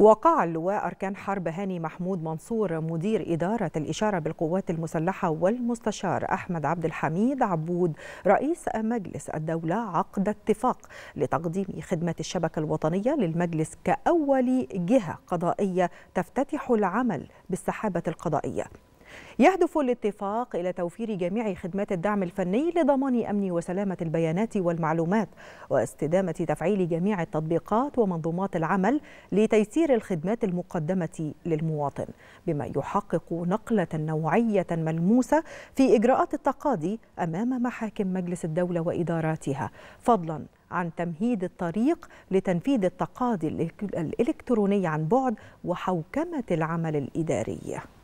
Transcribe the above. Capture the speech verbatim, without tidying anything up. وقع اللواء أركان حرب هاني محمود منصور مدير إدارة الإشارة بالقوات المسلحة والمستشار أحمد عبد الحميد عبود رئيس مجلس الدولة عقد اتفاق لتقديم خدمة الشبكة الوطنية للمجلس كأول جهة قضائية تفتتح العمل بالسحابة القضائية. يهدف الاتفاق إلى توفير جميع خدمات الدعم الفني لضمان أمن وسلامة البيانات والمعلومات واستدامة تفعيل جميع التطبيقات ومنظومات العمل لتيسير الخدمات المقدمة للمواطن، بما يحقق نقلة نوعية ملموسة في إجراءات التقاضي أمام محاكم مجلس الدولة وإداراتها، فضلا عن تمهيد الطريق لتنفيذ التقاضي الإلكتروني عن بعد وحوكمة العمل الإداري.